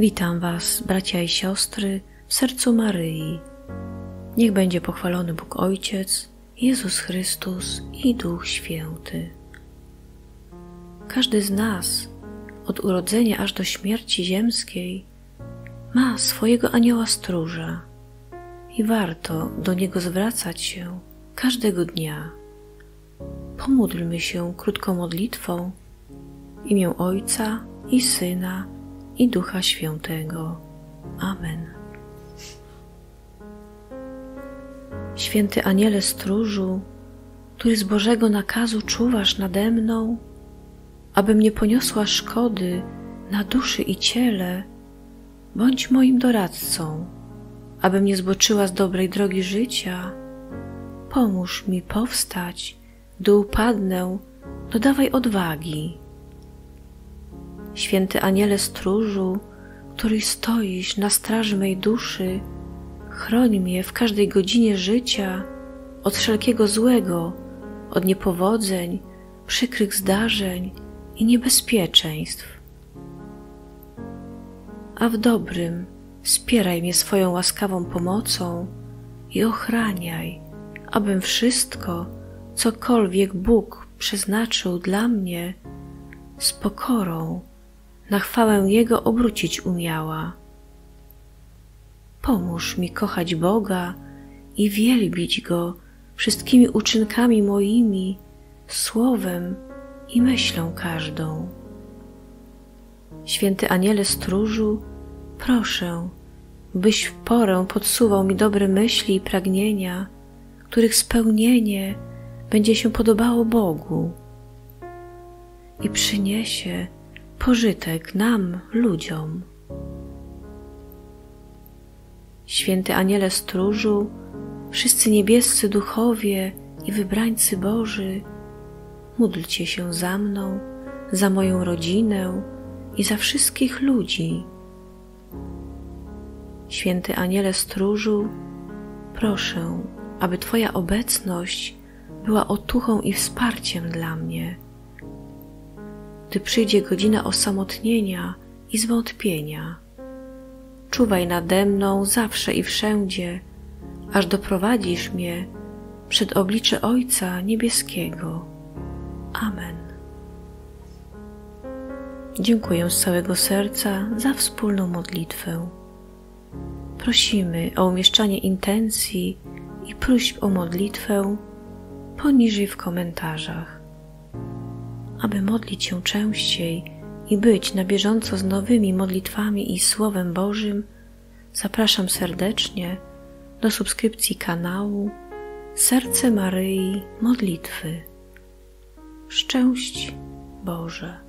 Witam Was, bracia i siostry, w sercu Maryi. Niech będzie pochwalony Bóg Ojciec, Jezus Chrystus i Duch Święty. Każdy z nas, od urodzenia aż do śmierci ziemskiej, ma swojego anioła stróża i warto do niego zwracać się każdego dnia. Pomódlmy się krótką modlitwą w imię Ojca i Syna, i Ducha Świętego. Amen. Święty Aniele Stróżu, który z Bożego nakazu czuwasz nade mną, abym nie poniosła szkody na duszy i ciele, bądź moim doradcą, abym nie zboczyła z dobrej drogi życia. Pomóż mi powstać, gdy upadnę, dodawaj odwagi. Święty Aniele Stróżu, który stoisz na straży mej duszy, chroń mnie w każdej godzinie życia od wszelkiego złego, od niepowodzeń, przykrych zdarzeń i niebezpieczeństw. A w dobrym wspieraj mnie swoją łaskawą pomocą i ochraniaj, abym wszystko, cokolwiek Bóg przeznaczył dla mnie, z pokorą na chwałę Jego obrócić umiała. Pomóż mi kochać Boga i wielbić Go wszystkimi uczynkami moimi, słowem i myślą każdą. Święty Aniele Stróżu, proszę, byś w porę podsuwał mi dobre myśli i pragnienia, których spełnienie będzie się podobało Bogu i przyniesie pożytek nam, ludziom. Święty Aniele Stróżu, wszyscy niebiescy duchowie i wybrańcy Boży, módlcie się za mną, za moją rodzinę i za wszystkich ludzi. Święty Aniele Stróżu, proszę, aby Twoja obecność była otuchą i wsparciem dla mnie, gdy przyjdzie godzina osamotnienia i zwątpienia. Czuwaj nade mną zawsze i wszędzie, aż doprowadzisz mnie przed oblicze Ojca Niebieskiego. Amen. Dziękuję z całego serca za wspólną modlitwę. Prosimy o umieszczanie intencji i próśb o modlitwę poniżej w komentarzach. Aby modlić się częściej i być na bieżąco z nowymi modlitwami i Słowem Bożym, zapraszam serdecznie do subskrypcji kanału Serce Maryi Modlitwy. Szczęść Boże!